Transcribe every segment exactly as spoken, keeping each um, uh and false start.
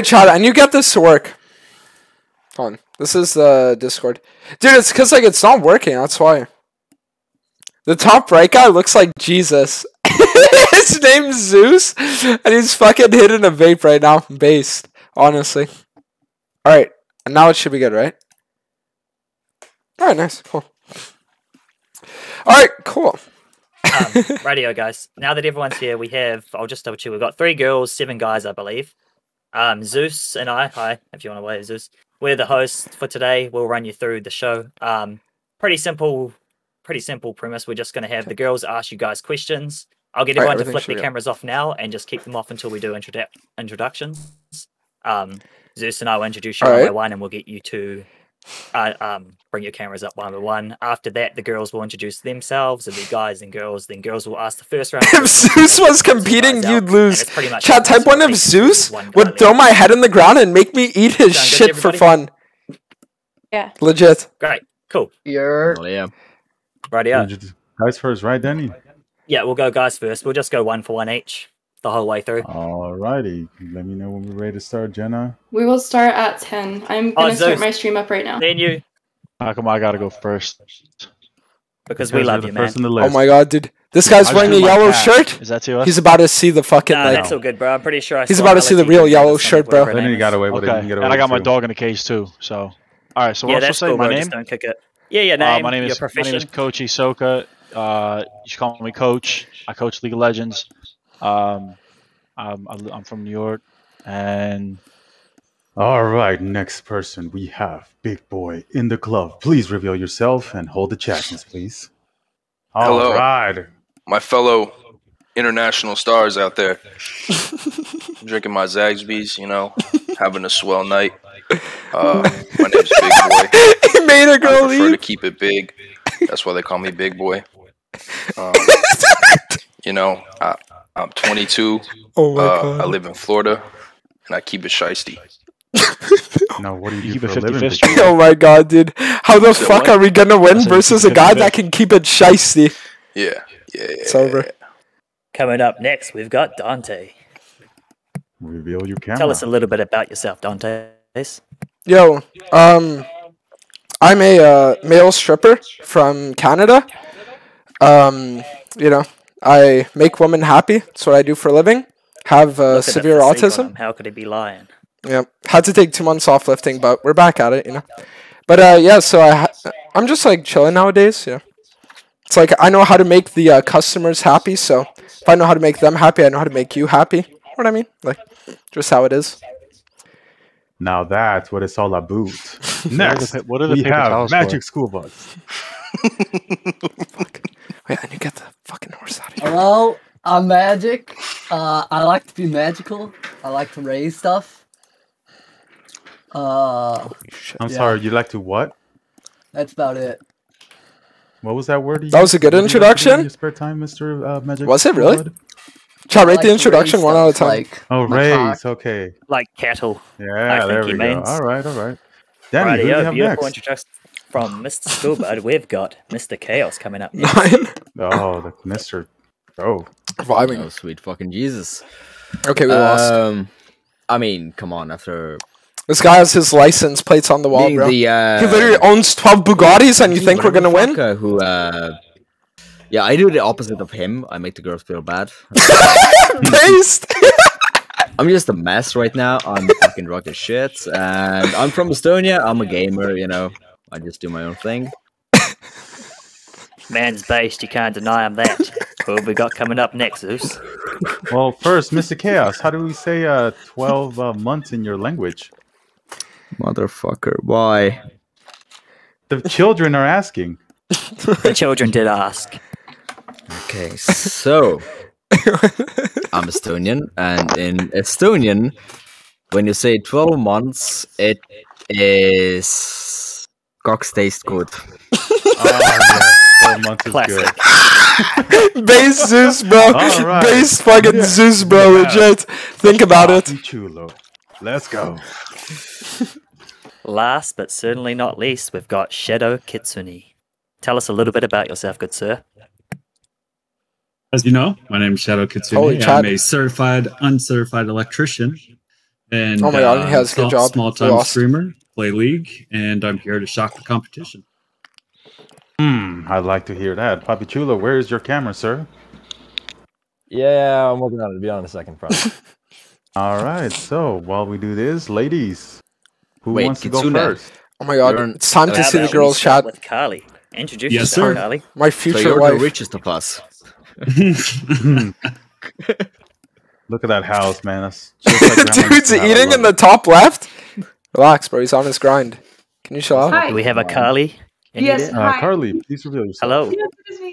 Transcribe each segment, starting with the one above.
Alright, Chad, and you get this to work. Hold on. This is the uh, Discord. Dude, it's because, like, it's not working. That's why. The top right guy looks like Jesus. His name's Zeus, and he's fucking hitting a vape right now. Based, honestly. Alright, and now it should be good, right? Alright, nice. Cool. Alright, cool. um, radio, guys. Now that everyone's here, we have, I'll just double check, we've got three girls, seven guys, I believe. Um, Zeus and I, hi, if you want to wave, Zeus. We're the hosts for today. We'll run you through the show. Um, pretty simple, pretty simple premise. We're just going to have the girls ask you guys questions. I'll get everyone right, to flick their cameras off now and just keep them off until we do introdu introductions. Um, Zeus and I will introduce you all one by one, and we'll get you to uh, um, bring your cameras up one by one. After that, the girls will introduce themselves, and the guys and girls. Then girls will ask the first round. If Zeus was competing, you'd lose. Chat, type one of Zeus would throw my head in the ground and make me eat his shit for fun. Yeah. Legit. Great. Cool. Yeah. Right, yeah. Guys first, right, Danny? Yeah, we'll go guys first. We'll just go one for one each the whole way through. Alrighty. Let me know when we're ready to start, Jenna. We will start at ten. I'm going to oh, start my stream up right now. Then you. How come I got to go first? Because, because we love you, man. Oh my god, dude. This guy's wearing a yellow shirt. Is that too us? He's about to see the fucking... Nah, like, that's all good, bro. I'm pretty sure I He's about to see the real yellow shirt, bro. Then you got away with okay. it. You can get away and I got too. my dog in the cage, too. So, alright, so what yeah, I was supposed to say? Cool, my bro. name? Just don't kick it. Yeah, yeah, name. Uh, my name is, my name is Coach Isoka. Uh, you should call me Coach. I coach League of Legends. Um, I'm, I'm from New York. And all right, next person we have Big Boy in the club. Please reveal yourself and hold the chassis, please. All Hello. right, my fellow international stars out there. I'm drinking my Zagsby's, you know, having a swell night. Uh, my name's Big Boy. He made a girl I prefer leave. to keep it big. That's why they call me Big Boy. Um, you know, I, I'm twenty-two. Oh my uh, God. I live in Florida, and I keep it shiesty. No, what do you, you do for a living? Oh my god, dude. How the so fuck what? are we gonna win That's versus a guy that can keep it shiesty? Yeah. Yeah. It's over. Coming up next, we've got Dante. Reveal your camera. Tell us a little bit about yourself, Dante. Yo, um, I'm a uh, male stripper from Canada. Um, you know, I make women happy. That's what I do for a living. Have uh, severe autism. How could he be lying? Yeah, had to take two months off lifting, but we're back at it, you know. But uh, yeah, so I ha I'm just like chilling nowadays. Yeah, it's like I know how to make the uh, customers happy. So if I know how to make them happy, I know how to make you happy. You know what I mean? Like, just how it is. Now that's what it's all about. Next, what are the we have Magic School Bus. Wait, I need to get the fucking horse out of here. Hello, I'm Magic. Uh, I like to be magical. I like to raise stuff. Uh, I'm yeah. sorry, you like to what? That's about it. What was that word? You that was a good introduction. In your spare time, Mister Uh, Magic. Was it really? Try rate like the introduction one at a time. Like oh, raise, okay. Like cattle. Yeah, I there think we go. Means. All right, all right. Danny, right, who do you have next? Introduction from Mister Schoolbud. We've got Mister Chaos coming up. Next. oh, the Mister Oh, vibing. Oh, sweet fucking Jesus. Okay, we um, lost. I mean, come on, after. This guy has his license plates on the wall, the, bro. The, uh, he literally owns twelve Bugattis, and you think we're gonna win? Who, uh, yeah, I do the opposite of him. I make the girls feel bad. Based. I'm just a mess right now. I'm fucking rocking shit, and I'm from Estonia. I'm a gamer, you know. I just do my own thing. Man's based. You can't deny him that. Who have we got coming up next, Zeus? Well, first, Mister Chaos. How do we say uh, twelve uh, months in your language? Motherfucker, why? The children are asking. The children did ask. Okay, so I'm Estonian, and in Estonian, when you say twelve months, it is cocks taste good. Oh, yeah. twelve months is Classic. good. Base Zeus, bro. Right. Base fucking yeah. Zeus, bro. Yeah. Legit. Think about it. Chulo. Let's go. Last but certainly not least, we've got Shadow Kitsune. Tell us a little bit about yourself, good sir. As you know, my name is Shadow Kitsune. Holy I'm child. a certified, uncertified electrician. And oh my God, uh, he has a good job. Small-time Lost. streamer, play League, and I'm here to shock the competition. Hmm, I'd like to hear that. Papi Chulo, where is your camera, sir? Yeah, I'm working on it. It'll be on in a second, probably. All right, so while we do this, ladies, who Wait, wants to Kitsune. go first? Oh my God, you're, it's time to see the girls chat. With Carly. Introduce yes, yourself, sir. Carly. My future so you're wife. the richest of us. Look at that house, man. That's just like Dude's eating in the top left? Relax, bro. He's on his grind. Can you show up? Do we have a Carly? Any yes, hi. Uh, Carly, please reveal yourself. Hello.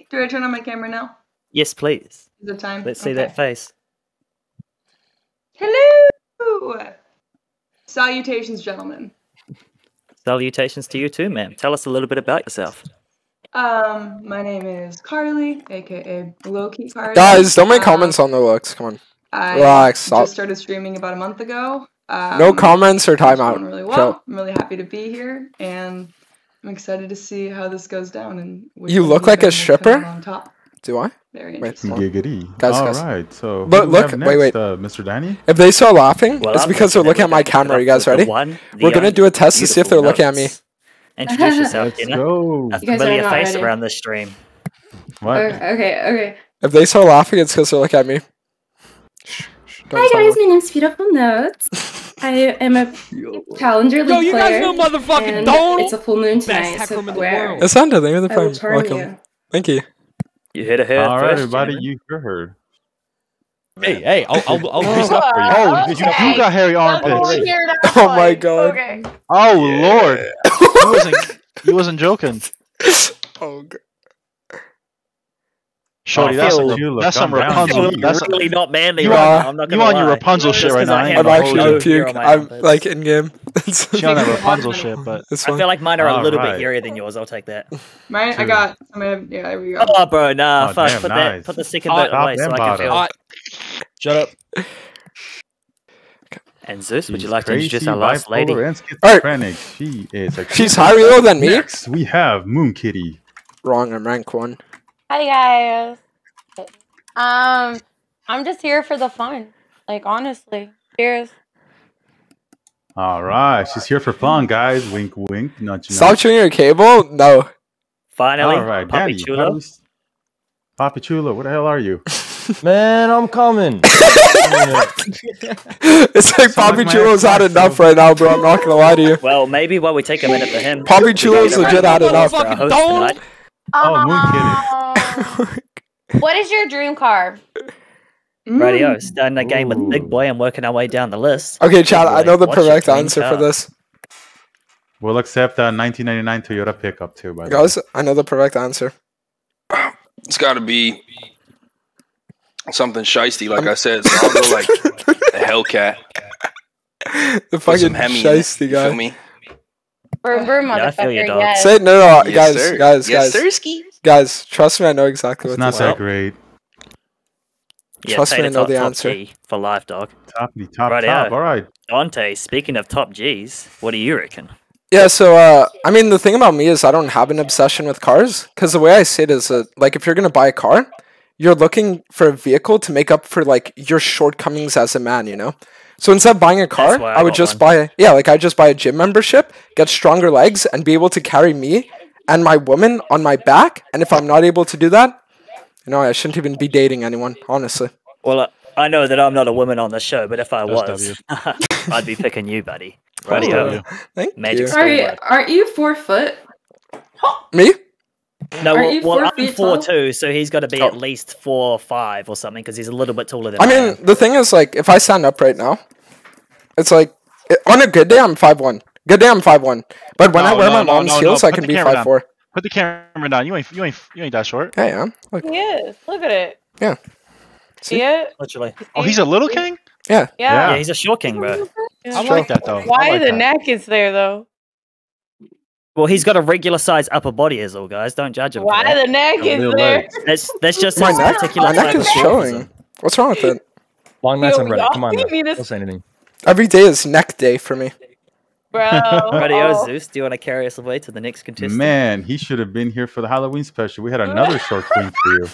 Do I turn on my camera now? Yes, please. Is it time? Let's okay. see that face. Hello. Salutations, gentlemen. Salutations to you too, ma'am. Tell us a little bit about yourself. Um, my name is Carly, aka Loki Carly. Guys, don't make um, comments on the looks. Come on. I Relax. Stop. just started streaming about a month ago. Um, no comments or timeout. Really well. So, I'm really happy to be here, and I'm excited to see how this goes down. And you look like a stripper. On top. Do I? Very wait, Giggity. Guys, All guys. right. So look, look next, wait, wait. Uh, Mister Danny. If they start laughing, well, it's because they're looking at my camera. You guys ready? The one, the We're gonna do a test to see if they're notes. looking at me. Introduce yourself. Let's go. A familiar face ready. around the stream. What? Okay, okay, okay. If they start laughing, it's because they're looking at me. Don't Hi guys, me. my name's Peter from Notes. I am a calendar league no, you player, guys know motherfucking don't. It's a full moon tonight, so where? It's under the other phone. Welcome. You. Thank you. You hit a head. All right, everybody, gentlemen. you hear her. Hey, hey, I'll, I'll, I'll piece up for you. Oh, okay. you, you got hairy armpits. Oh my God. Okay. Oh yeah. Lord. He wasn't, he wasn't joking. Oh God. Shorty, oh, that's, look, that's some Rapunzel. That's really not manly. You right on, I'm not you on your Rapunzel shit right now. I'm actually puke. I'm like in game. She on that Rapunzel shit, but I feel like mine are a little right. bit hairier than yours. I'll take that. Mine, I got. I mean, yeah, there we go. Oh, bro, nah, oh, fuck. Damn, put nice. that. Put the second oh, bit away so I can feel. Hot. Shut up. And Zeus, would you like to introduce our last lady? Alright, she is. She's higher than me. Next, we have Moon Kitty. Wrong. I'm rank one. Hi guys. Um, I'm just here for the fun. Like honestly, cheers. All right, she's here for fun, guys. Wink, wink. Nudge, Stop chewing your cable. No. Finally. All right, Papi Danny, Chulo. Papi, Papi Chulo, what the hell are you? Man, I'm coming. It's like Papi like Chulo's had enough right now, bro. I'm not gonna lie to you. Well, maybe while we take a minute for him. Papi Chulo's legit had enough. Don't. Oh, Moon Kitty. Um, what is your dream car? Radio, starting that game with Big Boy and working our way down the list. Okay, Chad, I know the correct answer car? for this. We'll accept a nineteen ninety-nine Toyota pickup too, by the way. Guys, I know the correct answer. It's got to be something shiesty, like I'm... I said. So I'll go like a Hellcat. The fucking shiesty guy. You feel me? We're, we're yeah, I feel you, dog. Yes. Say, no, no, no. Yes, guys, sir. guys, yes, guys, sir, guys, trust me, I know exactly it's what It's not that great. Trust yeah, me, I know top, the top answer. G for life, dog. Toppy, top, right top, all right. Dante, speaking of top Gs, what do you reckon? Yeah, so, uh, I mean, the thing about me is I don't have an obsession with cars, because the way I see it is, uh, like, if you're going to buy a car, you're looking for a vehicle to make up for, like, your shortcomings as a man, you know? So instead of buying a car, I, I would just one. buy a, yeah, like I just buy a gym membership, get stronger legs, and be able to carry me and my woman on my back. And if I'm not able to do that, you know, I shouldn't even be dating anyone, honestly. Well, uh, I know that I'm not a woman on the show, but if I was, I'd be picking you, buddy. Right oh, Thank Magic you. Are, aren't you four foot? Me? No, well, well I'm four two, so he's got to be oh. at least four five or something, because he's a little bit taller than I me. I mean, the thing is, like, if I stand up right now, it's like, it, on a good day, I'm five one. Good day, I'm five one. But when no, I wear no, my no, mom's no, heels, no. I can be five four. Put the camera down. You ain't, you ain't, you ain't that short. I am. Look. Yes, look at it. Yeah. See it? Literally. Oh, he's a little king? Yeah. Yeah, yeah he's a short king, bro. Yeah. I like that, though. Why like the that. neck is there, though? Well, he's got a regular size upper body, is all, guys. Don't judge him. Why for that. the neck is oh, there? That's that's just my his neck. Particular my neck is showing. What's wrong with it? Long nights on Reddit. Come on, don't say anything. Every day is neck day for me. Bro, Radio Zeus, do you want to carry us away to the next contestant? Man, he should have been here for the Halloween special. We had another short queen for you.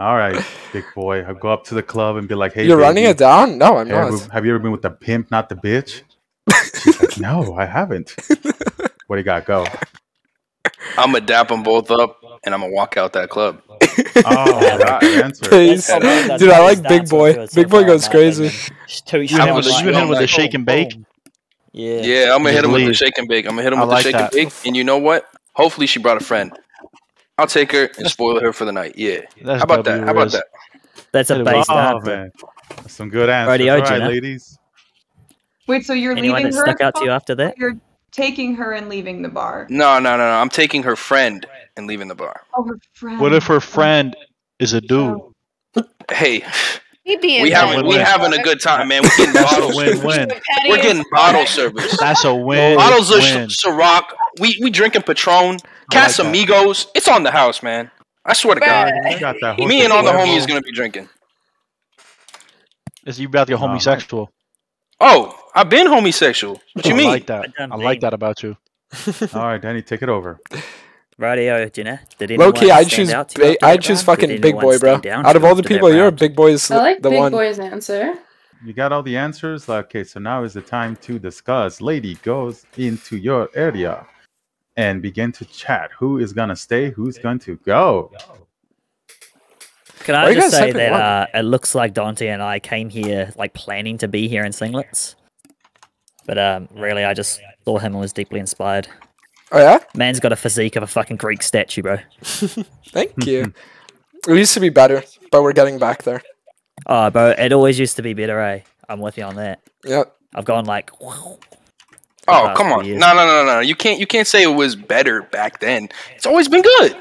All right, big boy. I'll go up to the club and be like, hey, you're baby, running it down? No, I'm have not. You, have you ever been with the pimp, not the bitch? She's like, no, I haven't. What do you got? Go. I'm going to dap them both up, and I'm going to walk out that club. Oh, that answer. Please. That's that's that's dude, I like Big Boy. Big so Boy goes crazy. You hit him with the shake and bake? Yeah, yeah, I'm going to hit him with the shake and bake. I'm going to hit him with the shake and bake, and you know what? Hopefully she brought a friend. I'll take her and spoil her for the night. Yeah. That's how about that? How about that? That's a base. Oh, man. That's some good answers. Alrighty, all right, ladies. Wait, so you're anyone leaving her? Stuck out to you after that? You're taking her and leaving the bar. No, no, no, no. I'm taking her friend and leaving the bar. Oh, her friend. What if her friend is a dude? Hey. We having we having a good time, man. We're getting bottle win, win. We're getting bottle service. That's a win. Bottles of Ciroc. We we drinking Patron, Casamigos. It's on the house, man. I swear to God. Me and all the homies gonna be drinking. Is you about to get homosexual? Oh, I've been homosexual. What you mean? I like that. I like that about you. All right, Danny, take it over. Rightio, Jenna. Low key, I choose. I choose fucking Big Boy, bro. Out of all the people, you're a Big Boy's. I like the Big one. Boy's answer. You got all the answers. Okay, so now is the time to discuss. Lady goes into your area and begin to chat. Who is gonna stay? Who's going to go? Can I just say that uh, it looks like Dante and I came here like planning to be here in singlets, but um, really, I just saw him and was deeply inspired. Oh yeah, man's got a physique of a fucking Greek statue, bro. Thank you. It used to be better, but we're getting back there. Oh, bro, it always used to be better, eh? I'm with you on that. Yep. I've gone like. Oh, come on! No, no, no, no! You can't, you can't say it was better back then. It's always been good.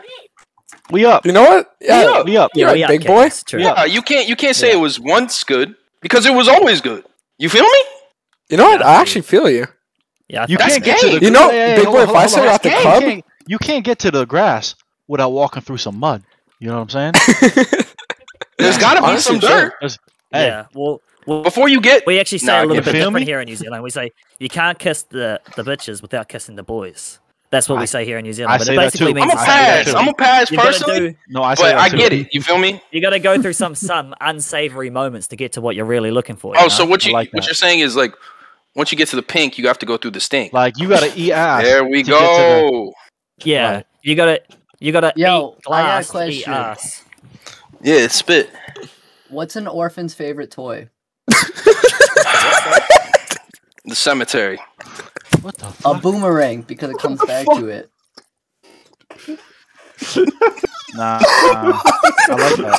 We up. You know what? Yeah, we up. You're a big boy. Yeah, you can't, you can't say it was once good because it was always good. You feel me? You know what? I actually feel you. Yeah, you can't get to the you know, hey, big boy. If I stay out the club, can't, you can't get to the grass without walking through some mud. You know what I'm saying? There's got to be honestly, some dirt. Hey. Yeah. Well, well, before you get, we actually say nah, a little bit different me? Here in New Zealand. We say you can't kiss the the bitches without kissing the boys. That's what I, we say here in New Zealand. I but say it basically that too. Means I'm a pass. I'm a pass personally. Do, no, I say but I get it. You feel me? You got to go through some some unsavory moments to get to what you're really looking for. Oh, so what you what you're saying is like. Once you get to the pink, you have to go through the stink. Like you gotta eat ass. There we go. The... Yeah, right. you gotta, you gotta Yo, eat glass, I eat ass. Yeah, it's spit. What's an orphan's favorite toy? The cemetery. What the? Fuck? A boomerang because it comes back to it. Nah, nah, I like that.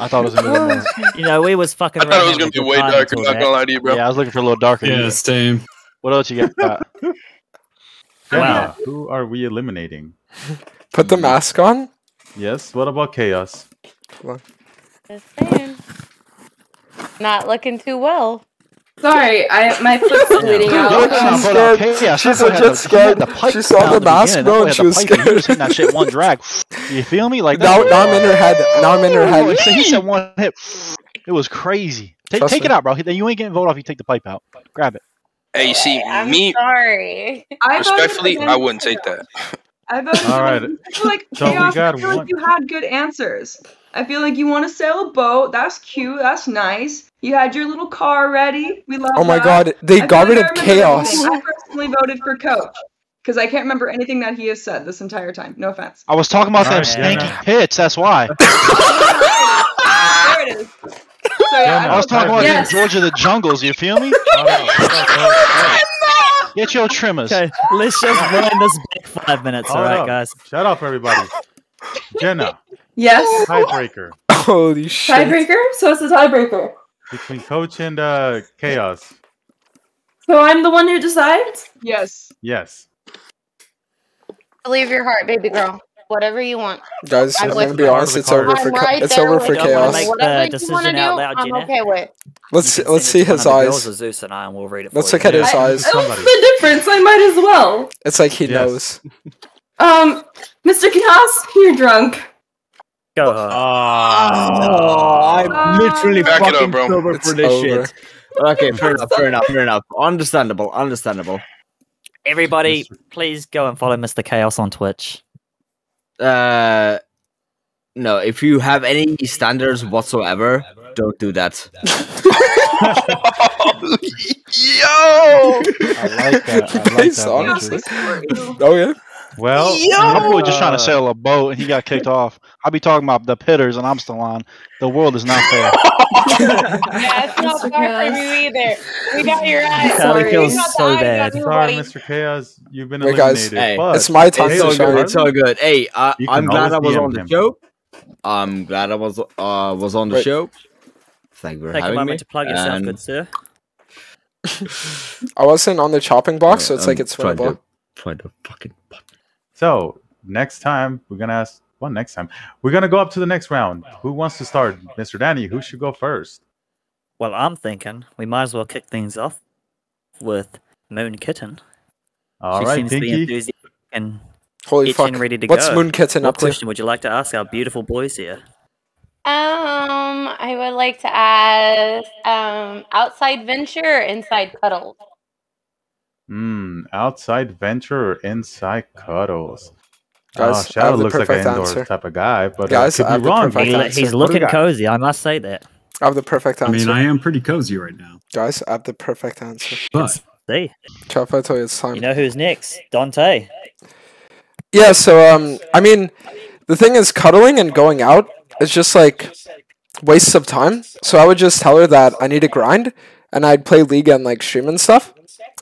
I thought it was a little you know, we was fucking. I thought it was gonna be way darker. Not gonna lie to you, bro. Yeah, I was looking for a little darker. Yeah, either. Same. What else you got? Wow, who are we eliminating? Put the mask on. Yes. What about Chaos? Just saying. Not looking too well. Sorry, I my foot's bleeding out. She's legit scared. She saw the mask, bro, and she was scared. She was hitting that shit one drag. You feel me? Like now, now I'm in her head. Now I'm in her head. He said one hit. It was crazy. Take, take it out, bro. You ain't getting voted off. You take the pipe out. Grab it. Hey, you see I'm me? Sorry. Respectfully, I wouldn't take that. I voted. All right. I feel like Chaos, I feel like you had good answers. I feel like you want to sail a boat. That's cute. That's nice. You had your little car ready. We love. Oh my that. God, they I got rid of Chaos. I personally voted for Coach because I can't remember anything that he has said this entire time. No offense. I was talking about them stinky hits. That's why. There it is. So, yeah, I, I was talking about yes. Georgia the jungles. You feel me? Oh, no. Get your trimmers. Okay, let's just run this back five minutes. Hold all right, up. Guys. Shut up, everybody. Jenna. Yes. Tiebreaker. Holy shit. Tiebreaker? So it's a tiebreaker. Between Coach and uh, Chaos. So I'm the one who decides? Yes. Yes. Believe your heart, baby girl. Whatever you want. Guys, I'm going to be honest. It's over for, right it's over for Chaos. Make the decision out loud, Jenna. I'm okay with. Let's, let's see his eyes. Zeus and I and we'll read it let's look at his eyes. What's the difference? I might as well. It's like he yes. knows. um, Mister Chaos, you're drunk. Go. Oh, oh, I'm oh. literally back fucking up, bro. Sober it's for this over. Shit. Okay, fair enough, fair enough, fair enough. Understandable, understandable. Everybody, please go and follow Mister Chaos on Twitch. Uh, No, if you have any standards whatsoever, don't do that. Yo! I like that. I like Thanks, that honestly. Oh, yeah? Well, Yo! My boy just trying to sail a boat, and he got kicked off. I'll be talking about the pitters, and I'm still on. The world is not fair. Yeah, it's not Mister far from you either. We got your eyes. Sorry, feels so bad. Sorry, Mister Chaos, you've been hey, eliminated. Guys, hey, it's my time. It's, so it's all good. Hey, uh, I'm glad I was D M on the him. show. I'm glad I was uh was on the Wait. show. Thank you for Take having a moment me. To plug yourself, and... good sir. I wasn't on the chopping block, so it's I'm like it's trying to find a fucking button. So next time we're gonna ask. Well, next time we're gonna go up to the next round. Who wants to start, Mister Danny? Who should go first? Well, I'm thinking we might as well kick things off with Moon Kitten. All she right, seems Pinky. To be enthusiastic and holy fuck, ready to what's go. Moon Kitten what up to? What question would you like to ask our beautiful boys here? Um, I would like to ask um, outside venture, or inside cuddles. Hmm, outside venture or inside cuddles. Guys, oh, Shadow looks like an indoor answer. Type of guy, but guys, uh, could be wrong. He, he's looking cozy. I must say that. I have the perfect answer. I mean, I am pretty cozy right now. Guys, I have the perfect answer. But see, I tell you, it's time. You know who's next? Dante. Yeah. So, um, I mean, the thing is, cuddling and going out is just like wastes of time. So I would just tell her that I need to grind, and I'd play League and like stream and stuff,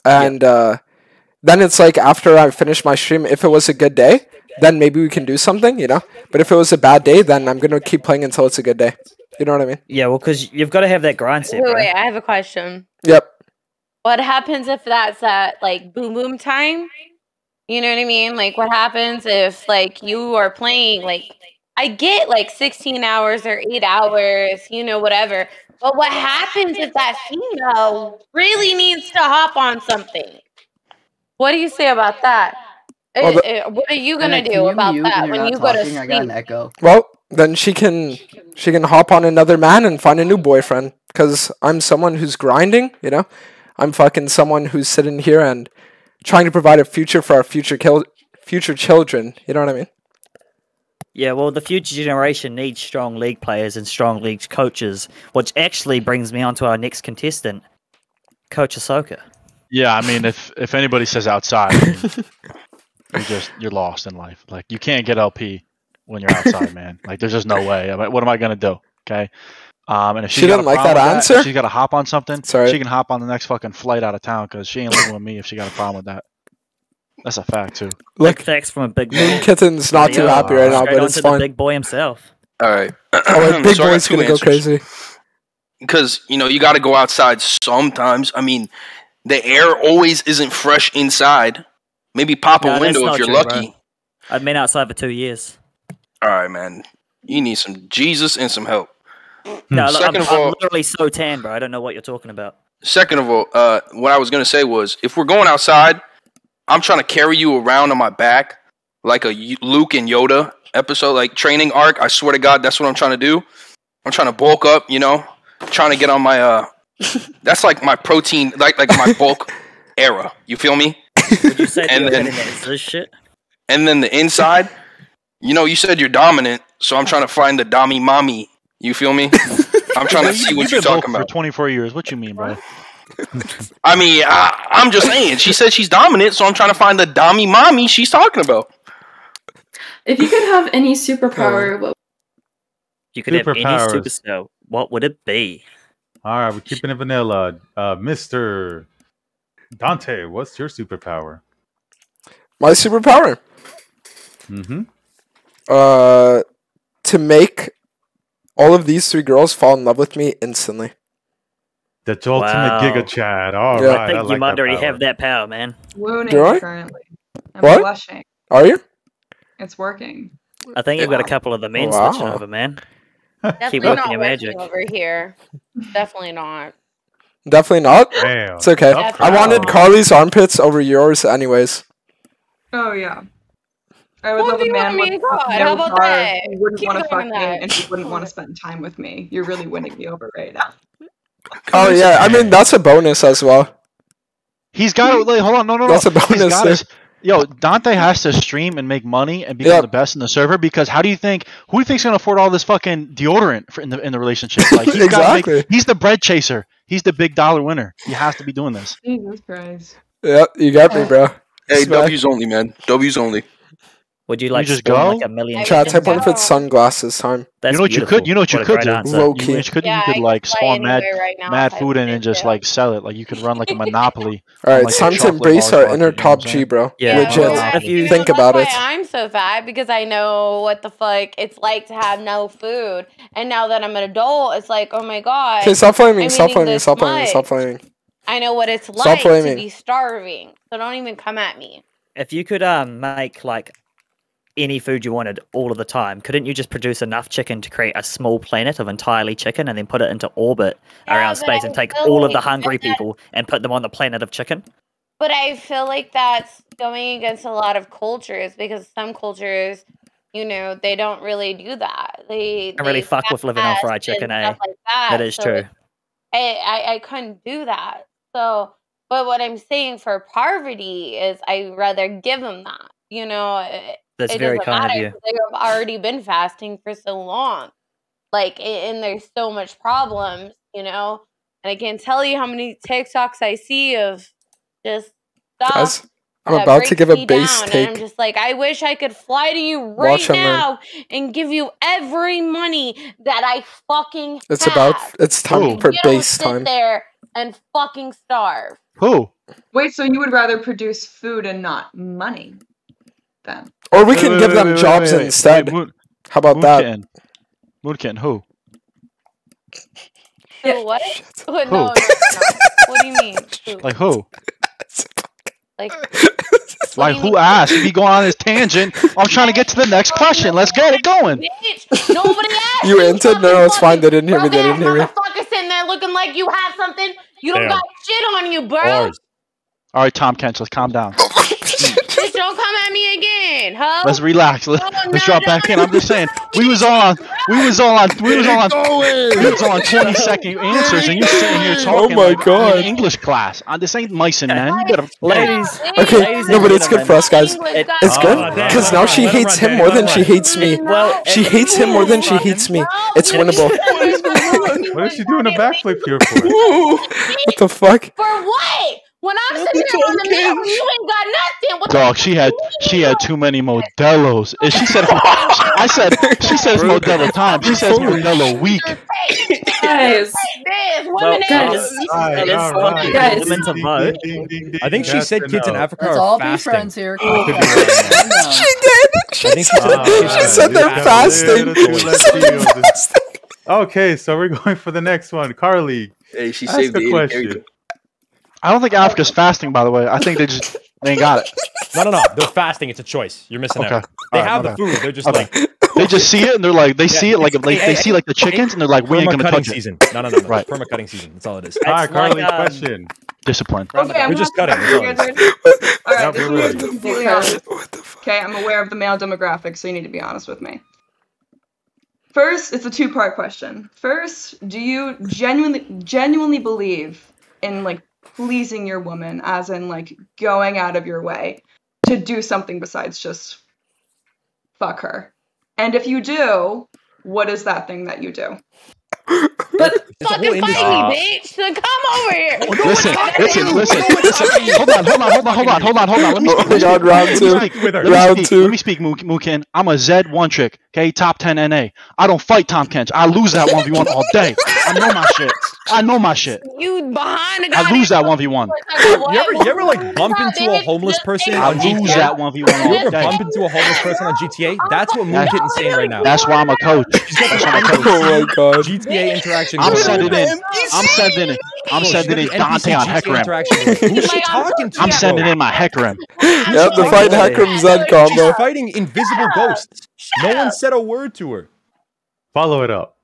and uh, then it's like after I finish my stream, if it was a good day, then maybe we can do something, you know? But if it was a bad day, then I'm going to keep playing until it's a good day. You know what I mean? Yeah, well, because you've got to have that grind set, Wait, wait, I have a question. Yep. What happens if that's at, like, boom boom time? You know what I mean? Like, what happens if, like, you are playing, like, I get, like, sixteen hours or eight hours, you know, whatever. But what happens if that female really needs to hop on something? What do you say about that? Well, the, what are you gonna do about that when you go to sleep? I got an echo. Well, then she can she can hop on another man and find a new boyfriend. Cause I'm someone who's grinding, you know. I'm fucking someone who's sitting here and trying to provide a future for our future kill future children. You know what I mean? Yeah, well, the future generation needs strong league players and strong league coaches, which actually brings me on to our next contestant, Coach Ahsoka. Yeah, I mean, if if anybody says outside. I mean, You're just you're lost in life. Like you can't get L P when you're outside, man. Like there's just no way. I'm like, what am I gonna do? Okay. Um, and if she, she doesn't like that answer, that, she's got to hop on something. Sorry. She can hop on the next fucking flight out of town because she ain't living with me if she got a problem with that. That's a fact too. Look, facts from a big boy. Kitten's not too happy right now, but it's fine. Big boy himself. All right. Oh, wait, big so boy's gonna answers. go crazy. Because you know you got to go outside sometimes. I mean, the air always isn't fresh inside. Maybe pop a no, window if you're true, lucky. Bro. I've been outside for two years. All right, man. You need some Jesus and some help. No, look, I'm, of all, I'm literally so tan, bro. I don't know what you're talking about. Second of all, uh, what I was going to say was, if we're going outside, I'm trying to carry you around on my back like a Luke and Yoda episode, like training arc. I swear to God, that's what I'm trying to do. I'm trying to bulk up, you know, trying to get on my, uh, that's like my protein, like, like my bulk era. You feel me? Would you say and, then, this shit? And then the inside, you know, you said you're dominant, so I'm trying to find the dommy mommy. You feel me? I'm trying to see what you're talking about. For twenty-four years, what you mean, bro? I mean, I, I'm just saying. She said she's dominant, so I'm trying to find the dommy mommy she's talking about. If you could have any superpower, uh, what? You could have any superpower. What would it be? All right, we're keeping it vanilla, uh, Mister Dante, what's your superpower? My superpower? Mm-hmm. Uh, to make all of these three girls fall in love with me instantly. That's wow. ultimate Giga Chad. All yeah. right, I think I like you might already power. have that power, man. Wounded Do I? currently. I'm what? blushing. Are you? It's working. I think you've wow. got a couple of the men wow. switching over, man. Definitely Keep working not your magic. over here. Definitely not. Definitely not. Damn. It's okay. Definitely. I wanted Carly's armpits over yours anyways. Oh, yeah. I would love a man with a car who wouldn't want to fuck me and he wouldn't want to spend time with me. You're really winning me over right now. Oh, yeah. I mean, that's a bonus as well. He's got to... Like, hold on. No, no, no. That's a bonus. He's got, his, Yo, Dante has to stream and make money and become yep. the best in the server, because how do you think – who do you think's going to afford all this fucking deodorant for in the in the relationship? Like, he's exactly. Make, he's the bread chaser. He's the big dollar winner. He has to be doing this. Jesus Christ. Yep, you got me, bro. Hey, Smack. W's only, man. W's only. Would you like you just go like a million? Try type one if it's sunglasses time. That's you know what beautiful. You could. You know what, what you could do. Low key. You, you could, yeah, you could like spawn mad, right now, mad food and then just like sell it. Like you could run like a monopoly. All right, like, time to embrace our inner top G, bro. Yeah, legit. Yeah, if you think about it. I'm so fat because I know what the fuck it's like to have no food, and now that I'm an adult, it's like, oh my god. Okay, stop flaming. Stop flaming. Stop flaming. Stop flaming. I know what it's like to be starving, so don't even come at me. If you could um make like any food you wanted all of the time, couldn't you just produce enough chicken to create a small planet of entirely chicken and then put it into orbit yeah, around space and take all of the hungry people and put them on the planet of chicken? But I feel like that's going against a lot of cultures, because some cultures, you know, they don't really do that. They, they really fuck with living on fried chicken, eh? Like that. That is so true. I, I, I couldn't do that. So, but what I'm saying for poverty is I'd rather give them that, you know. It, That's it very kind of you. They've already been fasting for so long. Like, and there's so much problems, you know? And I can't tell you how many TikToks I see of just stuff. Guys, I'm about to give a base down, take. And I'm just like, I wish I could fly to you right Watch now and give you every money that I fucking it's have. About, it's time Ooh. For you base don't sit time. There and fucking starve. Who? Wait, so you would rather produce food and not money? Them. Or we can wait, give wait, them wait, jobs wait, wait, wait. Instead. Wait, moon, how about moon that? Kitten. Moon Kitten, who? So what? Who? No, no, no. What do you mean? Who? Like who? Like, like who mean? Asked? He going on his tangent. I'm trying to get to the next question. Let's get it going. Nobody asked. You answered? No, it's fine. They didn't hear me. They didn't hear me. Motherfucker sitting there looking like you have something. You don't Damn. Got shit on you, bro. Ours. All right, Tom Kench, let's calm down. Just don't come at me again, huh? Let's relax. Let's, oh, let's drop back in. I'm just saying, we was all on, we was all on, we was all on, we was all on twenty second answers, and you're sitting here talking. Oh my like, god! English class. Uh, this ain't mice and men. Ladies, okay, ladies, no, but it's good for us guys. It, it's good because now she hates him more than she hates me. Well, she hates him more than she hates me. It's winnable. What is she doing a backflip here for? What the fuck? For what? When I'm sitting there on the middle, you ain't got nothing. What Dog, she had she had too many Modelos. And she said, I said, she says Modelo time. She says Modelo week. Guys, women to vote. I think she said kids in Africa are fasting. Let's all be friends here. She did. She said they're fasting. She said they're fasting. Okay, so we're going for the next one. Carly, hey, she saved the question. I don't think Africa's fasting, by the way. I think they just they ain't got it. No, no, no. They're fasting. It's a choice. You're missing okay. out. They All have right, the okay. food. They're just okay. like they just see it and they're like they yeah, see it like they, they see like the chickens and they're like we ain't gonna touch season. It. No, no, no, no. Right. Perma cutting season. That's all it is. It's all right, Carly. Like, um, question. Discipline. Okay, we're I'm just cutting. Okay, I'm aware of the male demographic, so you need to be honest with me. First, it's a two-part question. First, do you genuinely genuinely believe in like pleasing your woman, as in like going out of your way to do something besides just fuck her? And if you do, what is that thing that you do? But fucking fight me, bitch! So come over here. Listen, listen, listen, listen. Hold on, hold on, hold on, hold on, hold on, hold on. Let me speak. Oh, round two. Let me speak. Round two. Let me speak, Mookin. I'm a Zed one trick. Okay, top ten N A. I don't fight Tom Kench. I lose that one v one all day. I know my shit. I know my shit. You behind the guy. I lose that one v one. You ever, you ever like bump into a homeless person? I lose that one v one all day. You ever bump into a homeless person on G T A? That's what Mookin's saying right now. That's why I'm a coach. Oh my god. G T A interaction. I'm sending in. I'm sending it. I'm sending in Dante on Hecarim. Who's she talking to? I'm sending in my Hecarim. Yep, the fight Hecarim Zed combo. She's fighting invisible ghosts. No one said a word to her. Follow it up.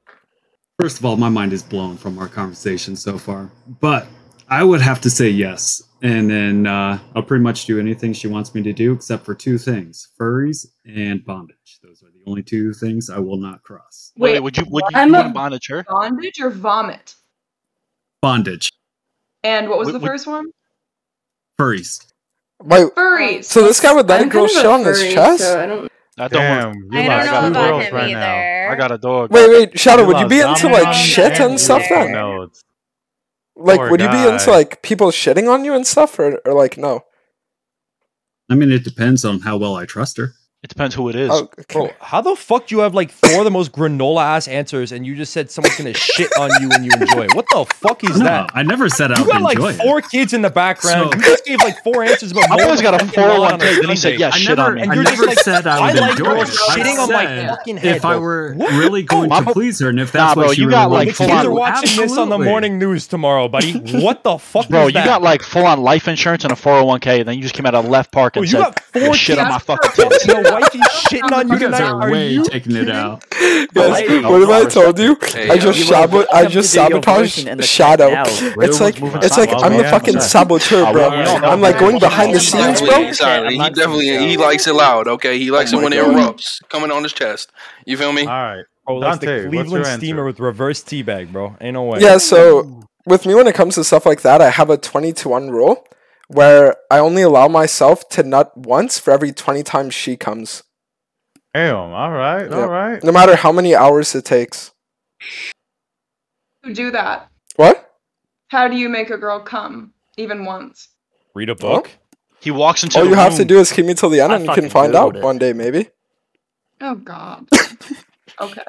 First of all, my mind is blown from our conversation so far, but I would have to say yes. And then uh, I'll pretty much do anything she wants me to do except for two things, furries and bondage. Those are the only two things I will not cross. Wait, Wait would you, would you want to bondage her? Bondage or vomit? Bondage. And what was would, the would, first one? Furries. Wait, furries. So this guy would let I'm a girl kind of shit on his chest? So I don't. I don't, Damn, want, I don't know about him right either. Now. I got a dog. Wait, wait, Shadow, would you be into like shit and stuff then? No, it's... Like, Poor would you guy. be into like people shitting on you and stuff, or, or like no? I mean, it depends on how well I trust her. It depends who it is. Oh, okay. Bro, how the fuck do you have like four of the most granola-ass answers and you just said someone's gonna shit on you and you enjoy it? What the fuck is no, that? I never said I would enjoy it. You got like four it. kids in the background. So, you just gave like four answers about I always got a four oh one take, then he said, yeah, I shit never, on me. And I you're never just like, said I would I enjoy like it. Shitting I on my fucking head. If bro. I were what? really going oh, to please her and if that's nah, what bro, she you really got like, like full kids on, are watching absolutely. this on the morning news tomorrow, buddy. What the fuck is that? Bro, you got like full-on life insurance and a four oh one K, then you just came out of left park and said, shit on my fucking tits. Wifey shitting on you, you guys are, are way you taking it out. Yes. What have I told you? Hey, I just sabo I just sabotaged Shadow. It's like it's like I'm the fucking saboteur, bro. I'm like going behind the scenes, bro. Sorry, he definitely he likes it loud. Okay, he likes it when it erupts, coming on his chest. You feel me? All right. Oh, that's the Cleveland steamer with reverse teabag, bro. Ain't no way. Yeah. So with me, when it comes to stuff like that, I have a twenty to one rule, where I only allow myself to nut once for every twenty times she comes. Damn, alright, yeah. alright. No matter how many hours it takes. You do that. What? How do you make a girl come, even once? Read a book? Oh. He walks into All the you room. have to do is keep me till the end I and you can find out it. one day, maybe. Oh, God. Okay.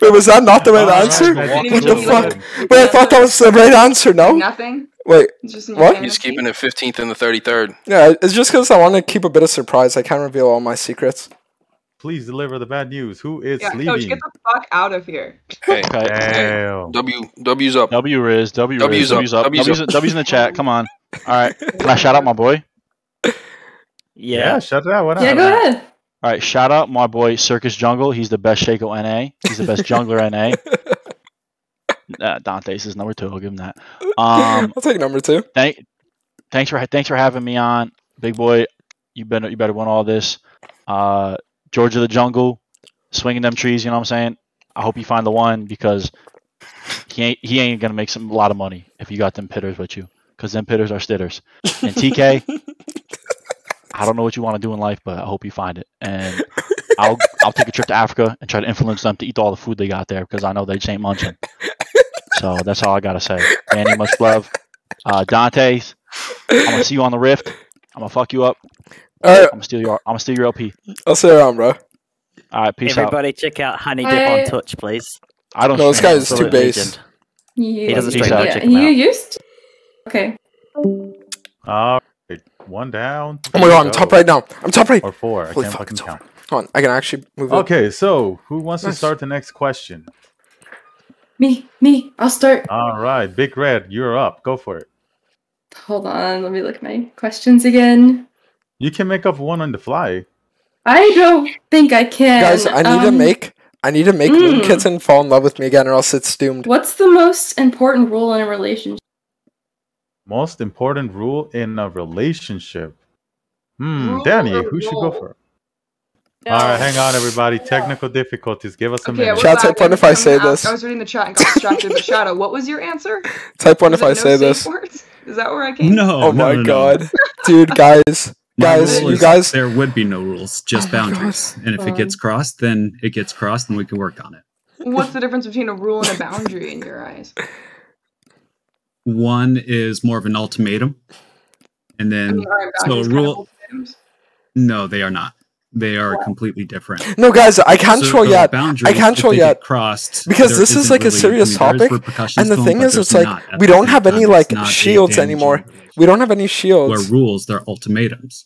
Wait, was that not the right answer? What the fuck? Wait, I thought that was the right answer, no? Nothing? Wait, just what? He's keeping it fifteenth and the thirty-third. Yeah, it's just because I want to keep a bit of surprise. I can't reveal all my secrets. Please deliver the bad news. Who is yeah, leaving? Coach, get the fuck out of here. Hey, okay. hey. W, W's up. W Riz, W Riz, W's, W's up. W's, W's, up. W's in the chat, come on. All right, can I shout out my boy? Yeah. Yeah, shout out. What yeah, go know? ahead. All right, shout out my boy Circus Jungle. He's the best Shaco N A. He's the best jungler N A. Uh, Dante's is number two. I'll give him that. Um, I'll take number two. Thank, thanks for thanks for having me on, big boy. You better you better win all this. Uh, George of the Jungle, swinging them trees. You know what I'm saying? I hope you find the one because he ain't he ain't gonna make some a lot of money if you got them pitters with you because them pitters are stitters. And T K. I don't know what you want to do in life, but I hope you find it. And I'll I'll take a trip to Africa and try to influence them to eat all the food they got there because I know they just ain't munching. So that's all I gotta say. Danny, much love. Uh, Dante's, I'm gonna see you on the Rift. I'm gonna fuck you up. Right. I'm gonna steal your I'm gonna steal your L P. I'll see you around, bro. All right, peace Everybody out. Everybody, check out Honey Dip I... on Twitch, please. I don't. No, this guy is too based. Yeah. He doesn't. Yeah. You used? To... Okay. Uh, One down. Oh my god, I'm top right now. I'm top right. Or four. Holy I can't fucking count. Hold on, I can actually move Okay, up. so who wants nice. to start the next question? Me, me. I'll start. All right, Big Red, you're up. Go for it. Hold on, let me look at my questions again. You can make up one on the fly. I don't think I can. Guys, I need um, to make I need to make mm. Moon Kitten fall in love with me again or else it's doomed. What's the most important rule in a relationship? Most important rule in a relationship. Hmm, Danny, who should go for it? No. All right, hang on, everybody. Technical no. difficulties. Give us a okay, minute. Chat, type one if I say out. this. I was reading the chat and got distracted. But Shadow, what was your answer? Type one if I no say this. Words? Is that where I came? No. Oh no, my no, god, no. dude, guys, guys, you guys. There would be no rules, just oh boundaries. God. And if um, it gets crossed, then it gets crossed, and we can work on it. What's the difference between a rule and a boundary in your eyes? One is more of an ultimatum, and then I mean, so rule. Kind of no, they are not. They are what? completely different. No, guys, I can't so troll yet. I can't troll yet. Crossed, because this is like really, a serious I mean, topic, and the thing is, it's like we don't have any like shields anymore. We don't have any shields. Where rules, they're ultimatums.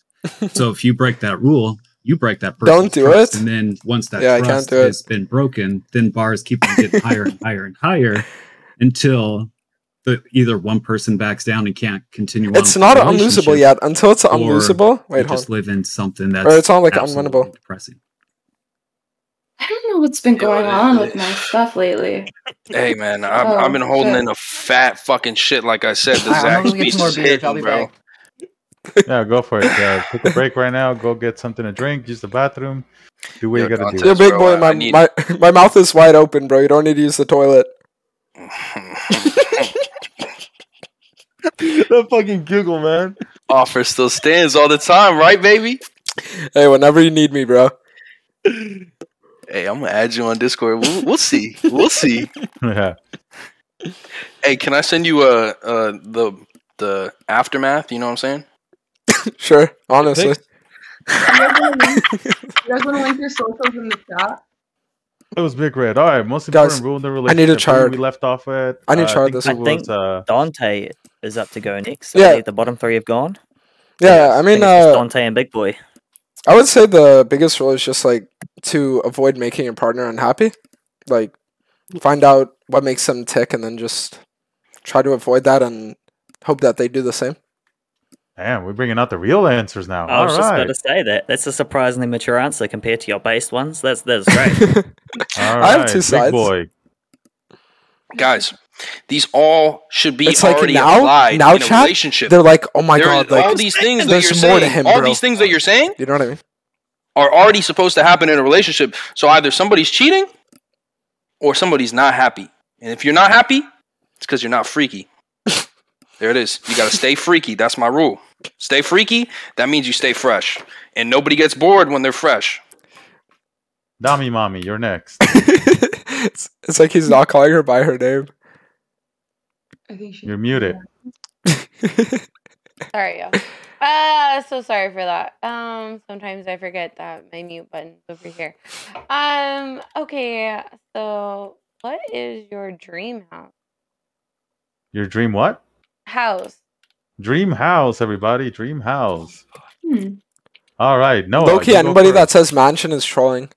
So if you break that rule, you break that. Don't do trust, it. And then once that yeah, trust has it. been broken, then bars keep on getting higher and higher and higher until. But either one person backs down and can't continue on. It's not unlosable yet. Until it's unlosable, wait, hold. Just live in something that's or it's all like unwinnable. Depressing. I don't know what's been going yeah, on with my stuff lately. Hey man, I've oh, I've been holding shit. in a fat fucking shit. Like I said, the Zagsby's is hitting, bro. Yeah, go for it. Uh, take a break right now. Go get something to drink. Use the bathroom. Do what Yo, you gotta do. You're big bro, boy. My my it. my mouth is wide open, bro. You don't need to use the toilet. That fucking giggle, man. offer still stands all the time, right, baby? Hey, whenever you need me, bro. Hey, I'm gonna add you on Discord. We'll, we'll see. We'll see. Yeah. Hey, can I send you uh uh the the aftermath? You know what I'm saying? Sure. Honestly. You guys want to link your socials in the chat? It was Big Red. All right, most important rule in the relationship. I need to try. We left off at. I need to try this. I think Dante is up to go next. So yeah, the bottom three have gone. Yeah, I mean, I uh, Dante and Big Boy. I would say the biggest rule is just like to avoid making your partner unhappy. Like, find out what makes them tick, and then just try to avoid that, and hope that they do the same. Damn, we're bringing out the real answers now. I was All just right. about to say that. That's a surprisingly mature answer compared to your base ones. That's that's great. All right, I have two sides. Boy. Guys, these all should be it's already like now, applied now in a chat, relationship. They're like, oh my there god, like, all these things that you're saying, him, all bro. these things that you're saying, you know what I mean, are already supposed to happen in a relationship. So either somebody's cheating, or somebody's not happy. And if you're not happy, it's because you're not freaky. There it is. You gotta stay freaky. That's my rule. Stay freaky. That means you stay fresh, and nobody gets bored when they're fresh. Dami, mommy, you're next. it's, it's like he's not calling her by her name. I think she you're muted. Sorry, y'all. Ah, uh, so sorry for that. Um, sometimes I forget that my mute button's over here. Um, okay. So, what is your dream house? Your dream what? House. Dream house, everybody. Dream house. Hmm. All right. No. Okay. Anybody that says mansion is trolling.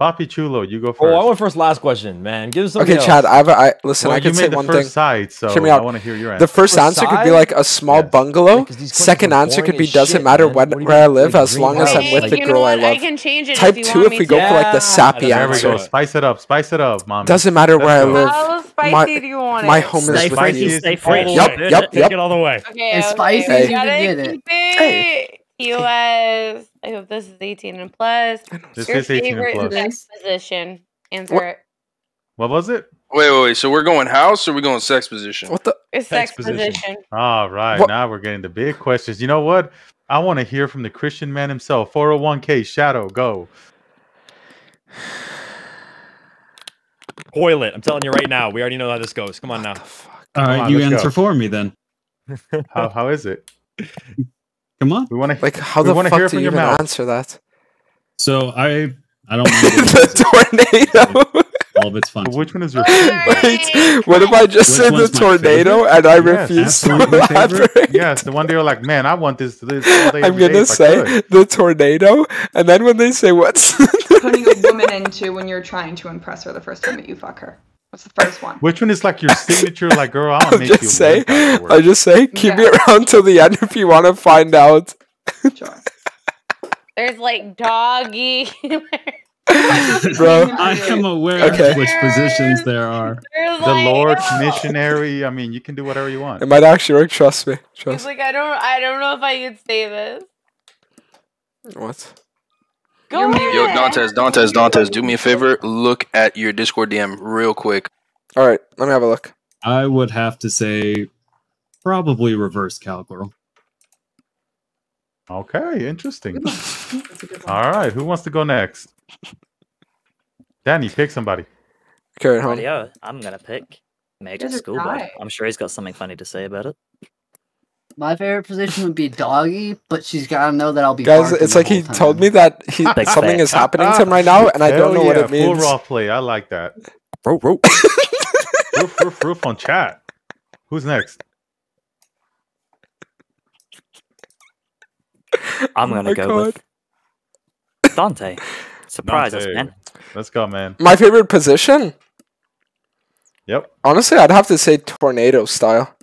Papi Chulo, you go first. Oh, I went first. Last question, man. Give us. Okay, else. Chad. I have. A, I listen. Well, I can say one thing. Side, so Hear me out. I want to hear your answer. The first, first answer side? could be like a small yes. bungalow. Second answer could be doesn't shit, matter when, where I live as long house? as I'm with like, the girl I love. I can change it. Type if you two want if we go yeah. for like the sappy there answer. There we go. Spice it up. Spice it up, mom. Doesn't matter where I live. How spicy do you want it? My home is with you. Stay fresh. Yep. Yep. Take it all the way. Okay. It's spicy. You gotta keep it. U S I hope this is eighteen and plus. This Your is favorite sex position. Answer what? it. What was it? Wait, wait, wait. So we're going house or we're going sex position? What the? It's sex, sex position. position. All right. What? Now we're getting the big questions. You know what? I want to hear from the Christian man himself. four oh one K Shadow, go. Toilet. I'm telling you right now. We already know how this goes. Come on now. All right. On, you answer go. for me then. How, how is it? Come on. We want to like how the fuck do you even answer that? So I I don't the tornado. All of it's fun. Which one is your favorite? Wait, what if I just said the tornado and I refuse to elaborate? Yes, the one they were like, man, I want this. this I'm gonna say the tornado, and then when they say what's putting a woman into when you're trying to impress her the first time that you fuck her. What's the first one? Which one is like your signature, like, girl, I'll I'll make just you say, I just say, keep yeah. it around till the end if you want to find out. Sure. There's like doggy. Bro, I am aware okay. of which positions there are. There's the like, Lord, no. missionary. I mean, you can do whatever you want. It might actually work. Trust me. Trust. He's like, I don't, I don't know if I can say this. What? Go Yo, Dantes, Dantes, Dantes, do me a favor. Look at your Discord D M real quick. All right, let me have a look. I would have to say probably reverse cowgirl. Okay, interesting. All right, who wants to go next? Danny, pick somebody. Okay, home. Yo, I'm going to pick Major Schoolboy. I'm sure he's got something funny to say about it. My favorite position would be doggy, but she's gotta know that I'll be. Guys, it's like he time. told me that he, something is happening to him right now, and I Hell don't know yeah, what it means. Full raw play, I like that. Roof, roof, roof, roof, roof on chat. Who's next? I'm gonna oh go God. with Dante. Surprise Dante. us, man! Let's go, man. My favorite position. Yep. Honestly, I'd have to say tornado style.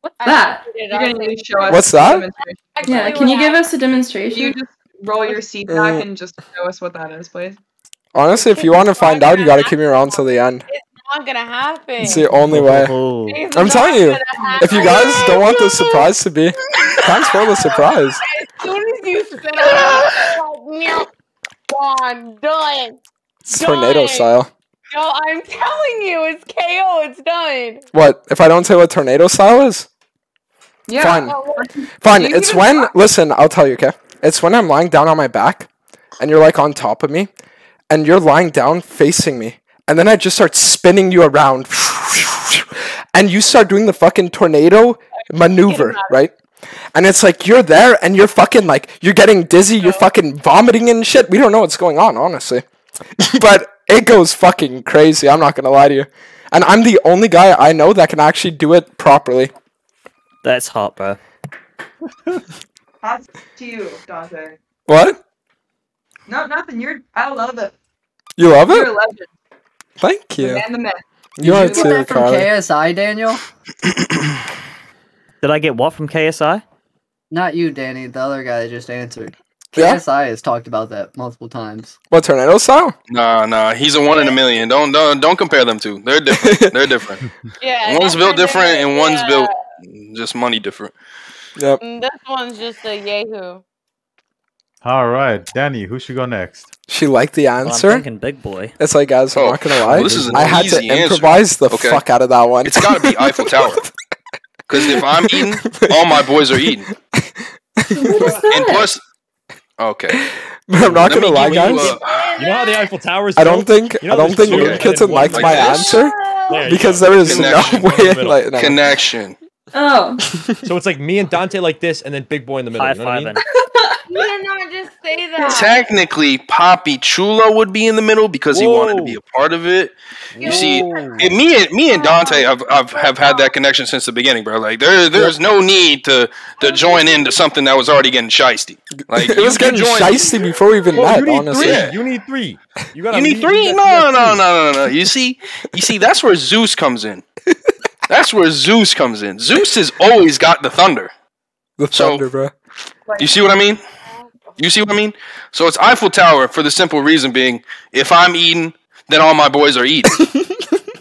What's that? You're gonna show us What's that? Yeah, can you give us a demonstration? You just roll your seat back and just show us what that is, please. Honestly, if you want to find out, you gotta keep me around till the end. It's not gonna happen. It's the only way. It's I'm telling you, if you guys don't want the surprise to be, thanks for the surprise. As soon as you spit out, gone, done. It's tornado style. No, I'm telling you, it's K O, it's done. What? If I don't say what tornado style is? Yeah. Fun. Oh, well, Fun. It's when, talk? listen, I'll tell you, okay? It's when I'm lying down on my back and you're like on top of me and you're lying down facing me. And then I just start spinning you around and you start doing the fucking tornado maneuver, right? And it's like, you're there and you're fucking like, you're getting dizzy, you're fucking vomiting and shit. We don't know what's going on, honestly. But it goes fucking crazy, I'm not gonna lie to you. And I'm the only guy I know that can actually do it properly. That's hot, bro. That's you, Dante. What? No, nothing. You're. I love it. You love it? You're a legend. Thank you. And the myth. You are too, Carly. Did you get that from K S I, Daniel? Did I get what from K S I? Not you, Danny. The other guy that just answered. K S I yeah? has talked about that multiple times. What, Tornado Style? Nah, nah. He's a one in a million. Don't don't, don't compare them two. They're different. They're different. Yeah. One's built different and yeah. one's built just money different. Yep. This one's just a yahoo. All right, Danny, who should go next? She liked the answer. Well, I'm thinking big boy. It's like, guys, I'm oh, not gonna lie. Well, this is an I had to improvise answer. the okay. fuck out of that one. It's gotta be Eiffel Tower. Because if I'm eating, all my boys are eating. And plus, okay. But I'm not Let gonna lie, guys. You, uh, you know how the Eiffel Tower is built? I don't think you know I don't think Moon okay. Kitten liked like my this? answer there because there is Connection. no way. Like, no. Connection. Oh. So it's like me and Dante like this, and then big boy in the middle. High five. You know You did not just say that. Technically, Poppy Chula would be in the middle because Whoa. he wanted to be a part of it. You Whoa. see, and me and me and Dante have I've, have had that connection since the beginning, bro. Like there there's no need to to join into something that was already getting shiesty. Like it was getting shiesty before we even well, met. You need honestly, three. Yeah. you need three. You got. You need three. No, no, no, no, no. You see, you see, that's where Zeus comes in. That's where Zeus comes in. Zeus has always got the thunder. The thunder, so, bro. You see what I mean? You see what I mean? So it's Eiffel Tower for the simple reason being, if I'm eating, then all my boys are eating.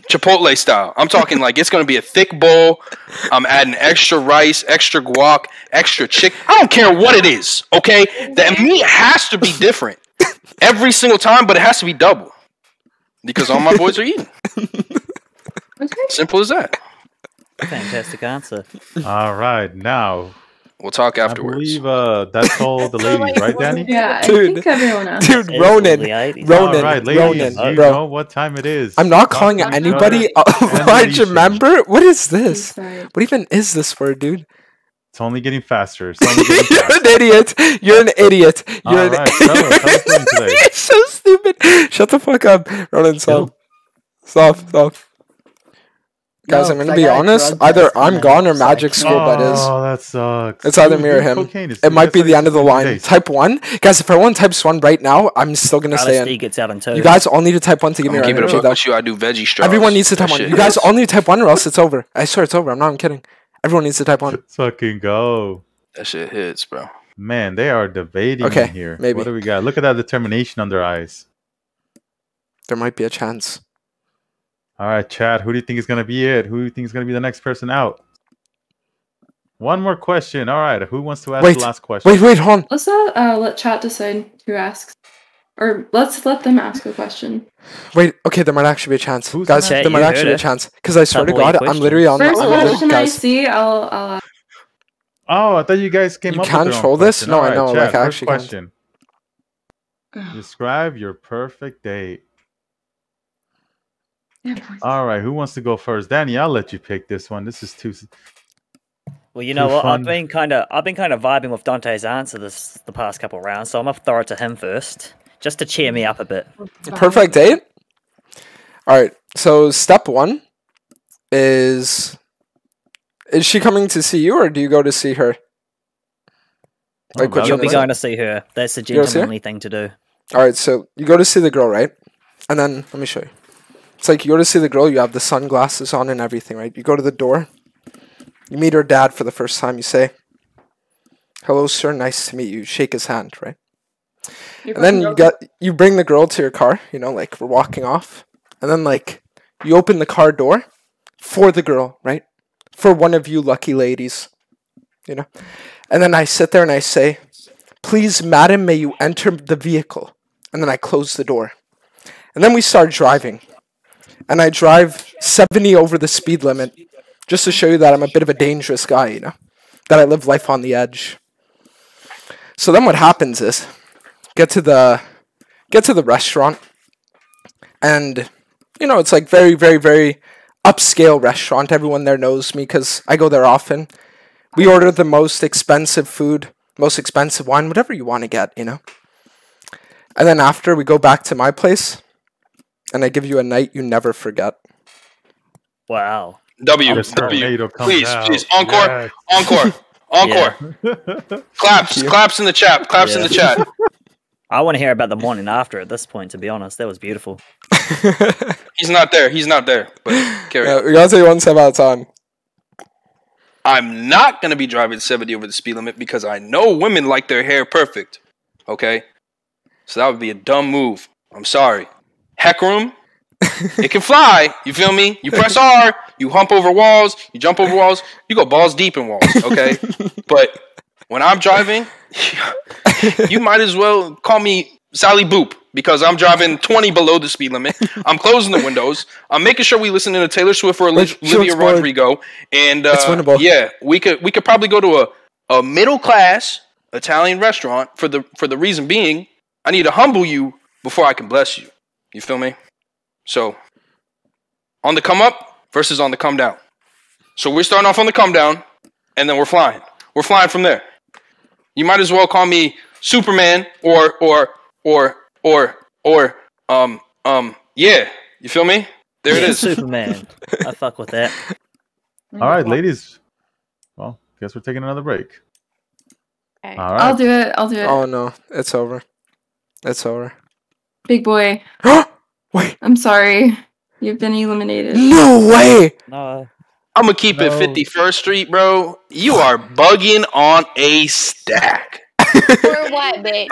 Chipotle style. I'm talking like it's going to be a thick bowl. I'm adding extra rice, extra guac, extra chicken. I don't care what it is, okay? The meat has to be different every single time, but it has to be double because all my boys are eating. Simple as that. Fantastic answer. All right, now... We'll talk afterwards. I believe uh, that's all the ladies, right, Danny? Yeah, I dude, think everyone else. Dude, Ronan, Ronan, Ronan, right, ladies, Ronan, you bro. know what time it is. I'm not calling Talk anybody a large member. What is this? What even is this for, dude? It's only getting faster. It's only getting faster. You're an idiot. You're an idiot. You're all an right, idiot. It's so stupid. Shut the fuck up, Ronan. Stop. Stop. Stop. Guys, no, I'm gonna be honest. Either I'm gone or Magic School. Oh, that is. Oh, that sucks. It's either me or him. It might be the end of the line. Type one, guys. If everyone types one right now, I'm still gonna stay in. You guys all need to type one to give me a keep it up with you. I do veggie straws. Everyone needs to type one. You guys all need to type one, or else it's over. I swear it's over. I'm not. I'm kidding. Everyone needs to type one. Let's fucking go. That shit hits, bro. Man, they are debating okay, here. Maybe. What do we got? Look at that determination on their eyes. There might be a chance. All right, chat. Who do you think is gonna be it? Who do you think is gonna be the next person out? One more question. All right, who wants to ask wait, the last question? Wait, wait, hold on. Let's not uh, let chat decide who asks, or let's let them ask a question. Wait, okay, there might actually be a chance, Who's guys. There might actually be a chance because I swear to God, question. I'm literally on. First the, question I see, I'll. I'll ask. Oh, I thought you guys came you up. You can't troll this? No, right, I know. Chat, like, I first actually question. Can't. Describe your perfect date. All right, who wants to go first? Danny, I'll let you pick this one. This is too. Well, you know what? Fun. I've been kind of, I've been kind of vibing with Dante's answer this the past couple of rounds, so I'm gonna throw it to him first, just to cheer me up a bit. Perfect date. All right. So step one is: is she coming to see you, or do you go to see her? Like, oh, you'll be going to see her. That's the gentlemanly thing to do. All right. So you go to see the girl, right? And then let me show you. It's like you go to see the girl, you have the sunglasses on and everything, right? You go to the door, you meet her dad for the first time, you say, hello, sir, nice to meet you. Shake his hand, right? You and then you got you bring the girl to your car, you know, like we're walking off. And then like you open the car door for the girl, right? For one of you lucky ladies, you know? And then I sit there and I say, please, madam, may you enter the vehicle. And then I close the door. And then we start driving. And I drive seventy over the speed limit just to show you that I'm a bit of a dangerous guy, you know? that I live life on the edge. So then what happens is, get to the, get to the restaurant, and, you know, it's like very, very, very upscale restaurant. Everyone there knows me because I go there often. We order the most expensive food, most expensive wine, whatever you want to get, you know. And then after, we go back to my place, and I give you a night you never forget. Wow. W, W, please, out. please, encore, yes. encore, encore. Yeah. Claps, claps in the chat, claps yeah. in the chat. I want to hear about the morning after at this point, to be honest. That was beautiful. He's not there, he's not there. But carry on. Yeah, we gotta say one step at a time. I'm not going to be driving seventy over the speed limit because I know women like their hair perfect, okay? So that would be a dumb move. I'm sorry. Hecarim, it can fly. You feel me? You press R, you hump over walls, you jump over walls, you go balls deep in walls, okay? But when I'm driving, you might as well call me Sally Boop because I'm driving twenty below the speed limit. I'm closing the windows. I'm making sure we listen to Taylor Swift or Olivia Rodrigo. And uh, yeah, we could we could probably go to a, a middle class Italian restaurant for the for the reason being, I need to humble you before I can bless you. You feel me? So, on the come up versus on the come down. So we're starting off on the come down, and then we're flying. We're flying from there. You might as well call me Superman or or or or or um um yeah. You feel me? There it is. Superman. I fuck with that. All right, ladies. Well, guess we're taking another break. Okay. All right. I'll do it. I'll do it. Oh no, it's over. That's over. Big boy. Wait. I'm sorry. You've been eliminated. No way. No. I'm going to keep no. it fifty-first street, bro. You are bugging on a stack. For what, babe?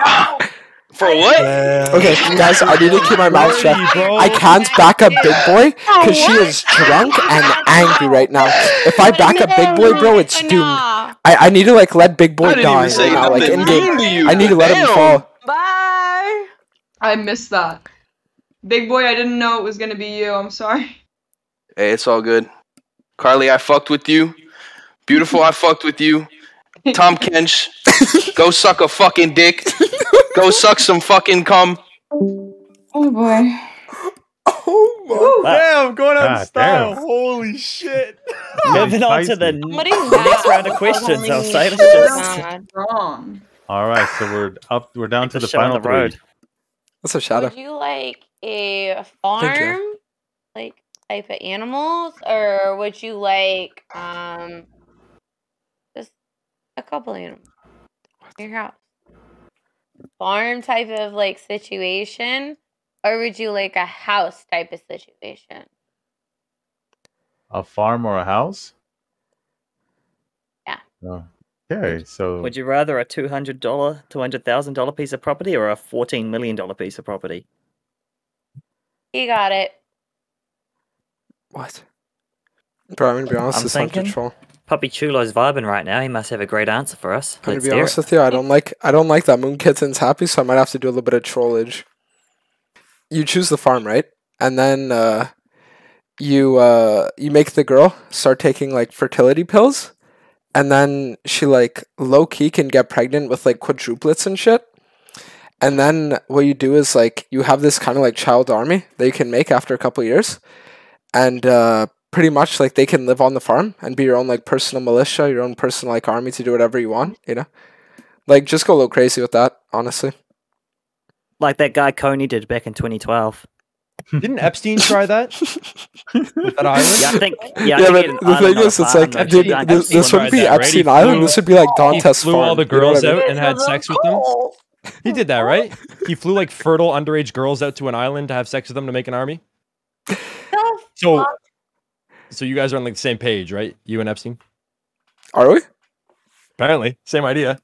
For what? Yeah. Okay, guys, I need to keep my mouth shut. I can't back up Big Boy because she is drunk and angry right now. If I back up Big Boy, bro, it's doomed. I, I need to, like, let Big Boy die right now. Like, in game. I need to let him fall. Bye. I missed that. Big boy, I didn't know it was going to be you. I'm sorry. Hey, it's all good. Carly, I fucked with you. Beautiful, I fucked with you. Tom Kench, go suck a fucking dick. Go suck some fucking cum. Oh, boy. Oh, my. Ooh, damn, going out ah, in style. Damn. Holy shit. Moving on to the next round of questions. I'll say it's just wrong. All right, so we're up. We're down to the final road. What's a shadow? Would you like a farm, like type of animals, or would you like um just a couple animals in your house? Farm type of like situation, or would you like a house type of situation? A farm or a house? Yeah. No. Okay, so would you rather a two hundred dollar, two hundred thousand dollar piece of property or a fourteen million dollar piece of property? You got it. What? Bro, I'm gonna be honest, I'm this on control. Puppy Chulo's vibing right now. He must have a great answer for us. I'm Let's gonna be honest it. with you. I don't like. I don't like that Moon Kitten's happy, so I might have to do a little bit of trollage. You choose the farm, right? And then uh, you uh, you make the girl start taking like fertility pills. And then she, like, low-key can get pregnant with, like, quadruplets and shit. And then what you do is, like, you have this kind of, like, child army that you can make after a couple years. And uh, pretty much, like, they can live on the farm and be your own, like, personal militia, your own personal, like, army to do whatever you want, you know? Like, just go a little crazy with that, honestly. Like that guy Coney did back in twenty twelve. Didn't Epstein try that? that island? Yeah, I think. Yeah, yeah I think but the thing is, it's like, like dude, this, this wouldn't be that, Epstein right? Island. Flew, this would be like Dante's Farm. He flew all the girls you know I mean? out and had sex with them. He did that, right? He flew like fertile underage girls out to an island to have sex with them to make an army. So, so you guys are on like the same page, right? You and Epstein. Are we? Apparently, same idea.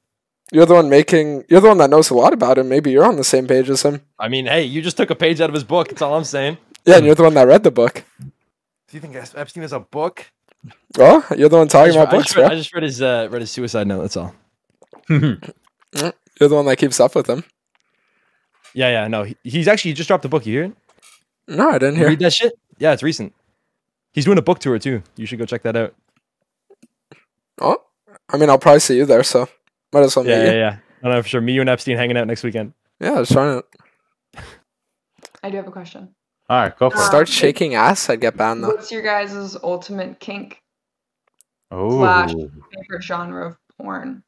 You're the one making. You're the one that knows a lot about him. Maybe you're on the same page as him. I mean, hey, you just took a page out of his book. That's all I'm saying. Yeah, and you're the one that read the book. Do you think Epstein has a book? Oh, you're the one talking about books, bro. I just read his uh, read his suicide note. That's all. You're the one that keeps up with him. Yeah, yeah, no, he, he's actually he just dropped the book. You hear it? No, I didn't hear. You read that shit? Yeah, it's recent. He's doing a book tour too. You should go check that out. Oh. I mean, I'll probably see you there, so might as well yeah, meet yeah, you. Yeah, yeah, I don't know for sure. Me, you, and Epstein hanging out next weekend. Yeah, I was trying to. I do have a question. All right, go for it. Start shaking ass, I'd get banned, though. What's your guys' ultimate kink? Oh. Slash favorite genre of porn?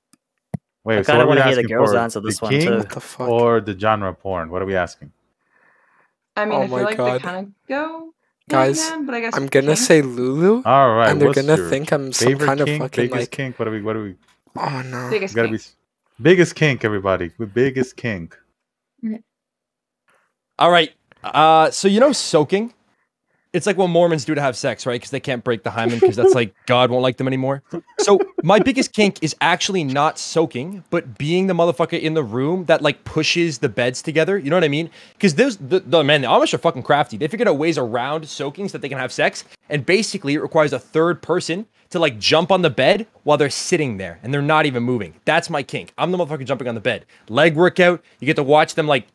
Wait, I kind of want to hear the girls answer this one, too. What the fuck? Or the genre of porn? What are we asking? I mean, oh I feel like God. They kind of go. Guys, hand, but I guess I'm going to say Lulu. All right. And they're going to think I'm some kind kink, of fucking biggest like... kink? What are we? What are we? Oh, no. Biggest gotta kink. Be... Biggest kink, everybody. Biggest kink. Okay. All right. Uh, so, you know, soaking? It's like what Mormons do to have sex, right? Because they can't break the hymen because that's like God won't like them anymore. So my biggest kink is actually not soaking, but being the motherfucker in the room that like pushes the beds together. You know what I mean? Because those the, the man, the Amish are fucking crafty. They figured out ways around soaking so that they can have sex. And basically it requires a third person to like jump on the bed while they're sitting there and they're not even moving. That's my kink. I'm the motherfucker jumping on the bed. Leg workout. You get to watch them like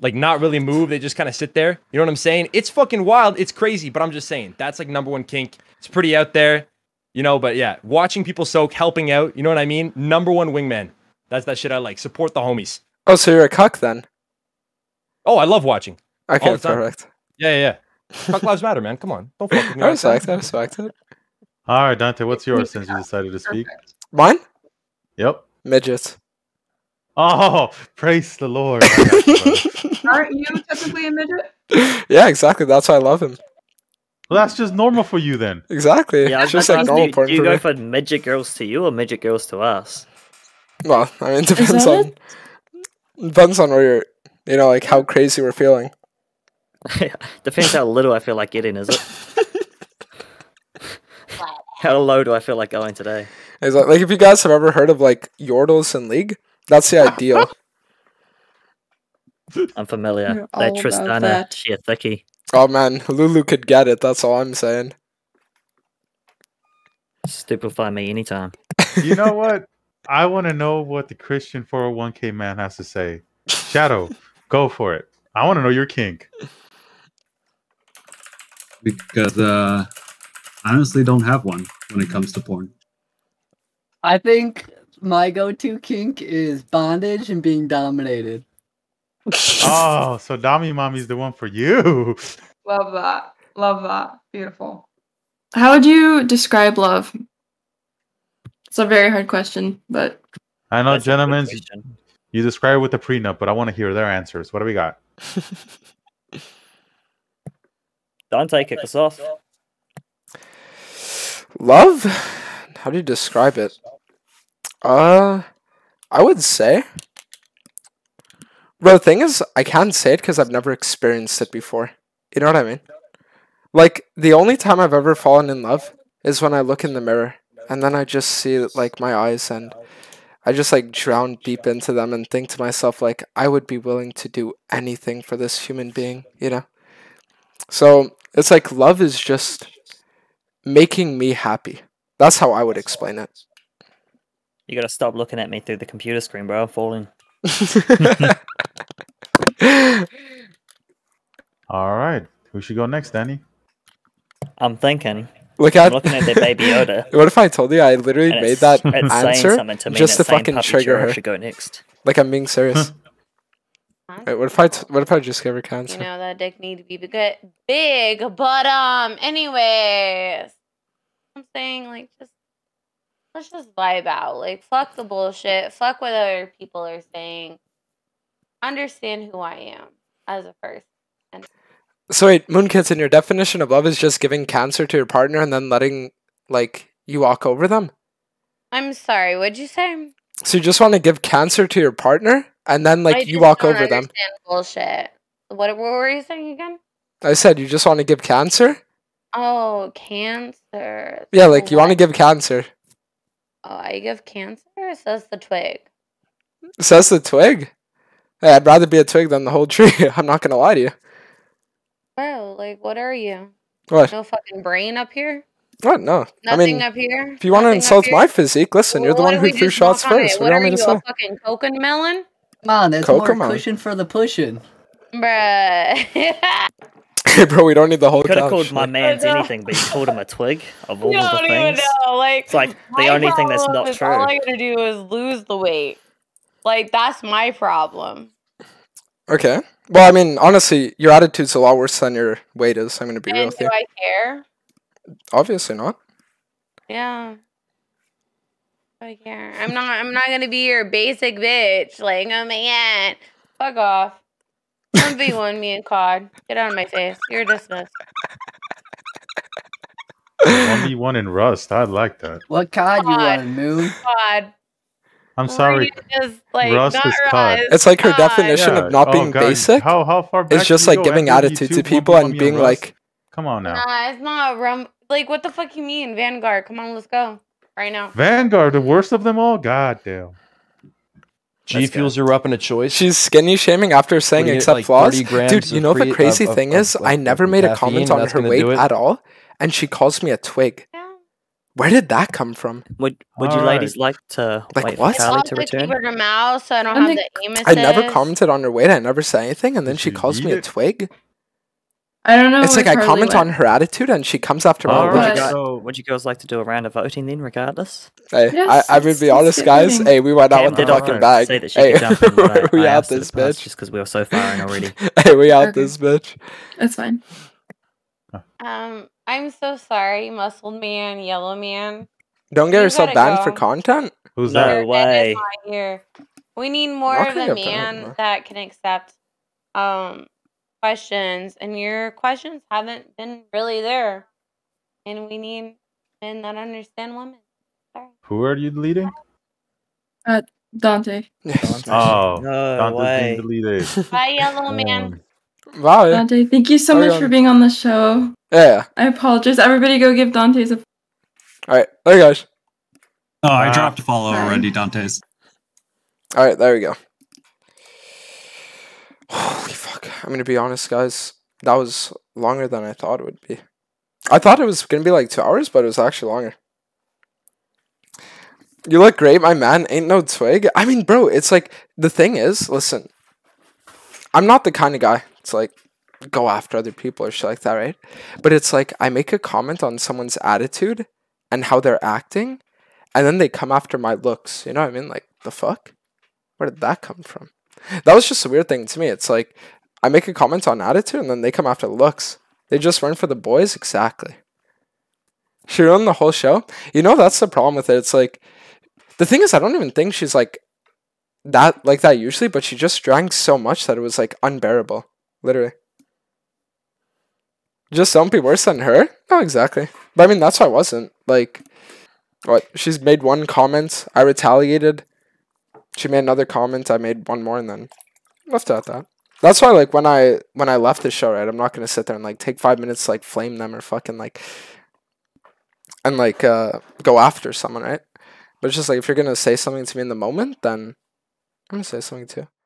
Like, not really move. They just kind of sit there. You know what I'm saying? It's fucking wild. It's crazy, but I'm just saying. That's, like, number one kink. It's pretty out there, you know, but, yeah. Watching people soak, helping out. You know what I mean? Number one wingman. That's that shit I like. Support the homies. Oh, so you're a cuck, then? Oh, I love watching. Okay, perfect. Yeah, yeah, yeah. Cuck lives matter, man. Come on. Don't fuck with me. I respect it. I respect it. All right, Dante, what's yours since you decided to speak? Mine? Yep. Midgets. Oh, praise the Lord. Aren't you technically a midget? Yeah, exactly. That's why I love him. Well, that's just normal for you then. Exactly. Yeah, it's just like normal porn. Do you go for midget girls to you or midget girls to us? Well, I mean, it depends on... Depends on where you're... You know, like how crazy we're feeling. Depends how little I feel like getting, is it? How low do I feel like going today? Exactly. Like, if you guys have ever heard of, like, Yordles and League... That's the ideal. I'm familiar. That Tristana, she a thickie. Oh man, Lulu could get it. That's all I'm saying. Stupefy me anytime. You know what? I want to know what the Christian four oh one K man has to say. Shadow, go for it. I want to know your kink. Because uh, I honestly don't have one when it comes to porn. I think... My go-to kink is bondage and being dominated. Oh, so Dommy Mommy's the one for you. Love that. Love that. Beautiful. How would you describe love? It's a very hard question, but... I know, gentlemen, you describe it with a prenup, but I want to hear their answers. What do we got? Dante, kick us off. Love? How do you describe it? Uh, I would say. But the thing is, I can't say it because I've never experienced it before. You know what I mean? Like, the only time I've ever fallen in love is when I look in the mirror. And then I just see, like, my eyes and I just, like, drown deep into them and think to myself, like, I would be willing to do anything for this human being, you know? So, it's like love is just making me happy. That's how I would explain it. You gotta stop looking at me through the computer screen, bro. I'm falling. All right. Who should go next, Danny? I'm thinking. Look at... I'm looking at that baby Yoda. What if I told you I literally and made that answer to me just to fucking trigger her? Should go next. Like, I'm being serious. Huh? Wait, what if I t what if I just gave her cancer? You know, that dick need to be big, but um, anyways, I'm saying like just. Let's just vibe out. Like, fuck the bullshit. Fuck what other people are saying. Understand who I am as a person. And so wait, Moonkinson, your definition of love is just giving cancer to your partner and then letting, like, you walk over them? I'm sorry, what'd you say? So you just want to give cancer to your partner and then, like, I you walk over them? I don't understand bullshit. What, what were you saying again? I said you just want to give cancer? Oh, cancer. Yeah, like, what? You want to give cancer. Oh, I give cancer, says the twig. Says the twig? Hey, I'd rather be a twig than the whole tree. I'm not going to lie to you. Bro, like, what are you? What? No fucking brain up here? What? No. Nothing I mean, up here? If you want to insult my physique, listen, well, you're the one who threw shots first. What, what are you, a fucking coconut melon? Come on, there's more cushion for the pushing. Bruh. Bro, we don't need the whole couch. You could have called my man's anything, but you called him a twig of all no, the things. No, no, like, it's like the only thing that's not true. All I gotta do is lose the weight. Like, that's my problem. Okay. Well, I mean, honestly, your attitude's a lot worse than your weight is. I'm gonna be and real with you. Do I care? Obviously not. Yeah. I care. I'm not. I'm not gonna be your basic bitch. Like, oh man, fuck off. Don't be one, me and Cod. Get out of my face. You're dismissed. one v one in Rust. I like that. What Cod, Cod. you want, Moo? Cod. I'm sorry. Just, like, Rust is Rust. Cod. It's like her Cod. definition yeah. of not oh, being God. basic. How how far back? It's just like giving attitude to people and being like, "Come on now." Nah, it's not rum. Like, what the fuck you mean, Vanguard? Come on, let's go right now. Vanguard, the worst of them all. Goddamn. G-fuels her up in a choice. She's skinny shaming after saying get, accept like, flaws. Dude, you know the crazy of, thing of, is? Of, I never made caffeine, a comment on her weight at all, and she calls me a twig. Yeah. Where did that come from? Would Would all you right. ladies like to like wait what? For Carly to return? Her mouth, so I don't have the I never commented on her weight. I never said anything, and then she calls me a twig. I don't know. It's like I comment went. on her attitude, and she comes after me. Oh, right. So, would you guys like to do a round of voting then, regardless? Hey, yes, I, I would be honest, guys. Voting. Hey, we went out Cam with the fucking bag. Hey, we I out this bitch. Just because we were so far in already. Hey, we out okay. this bitch. That's fine. Um, I'm so sorry, Muscle Man, Yellow Man. Don't get you yourself banned go. for content. Who's no that? No way. Here. We need more of a man that can accept. Um. questions, and your questions haven't been really there, and we need men that understand women. Sorry. Who are you deleting? Uh, Dante. Dante. Oh, no way. Deleted. Bye, Yellow Man. Wow. Dante, thank you so How much you for being on the show. Yeah. I apologize. Everybody go give Dante's a... Alright, there you guys. Oh, I uh, dropped a follow sorry. already, Dante's. Alright, there we go. Holy fuck. I'm gonna be honest, guys. That was longer than I thought it would be. I thought it was gonna be like two hours, but it was actually longer. You look great, my man. Ain't no twig. I mean, bro, it's like, the thing is, listen. I'm not the kind of guy to, like, go after other people or shit like that, right? But it's like, I make a comment on someone's attitude and how they're acting, and then they come after my looks. You know what I mean? Like, the fuck? Where did that come from? That was just a weird thing to me. It's like, I make a comment on attitude, and then they come after looks. They just run for the boys? Exactly. She ruined the whole show. You know, that's the problem with it. It's like, the thing is, I don't even think she's like that, like that usually, but she just drank so much that it was like unbearable. Literally. Just don't be worse than her? No, exactly. But I mean, that's why I wasn't. Like, what? She's made one comment. I retaliated. She made another comment. I made one more, and then left out that. That's why, like, when I when I left the show, right, I'm not gonna sit there and like take five minutes to, like, flame them or fucking like and like uh, go after someone, right? But it's just like, if you're gonna say something to me in the moment, then I'm gonna say something too.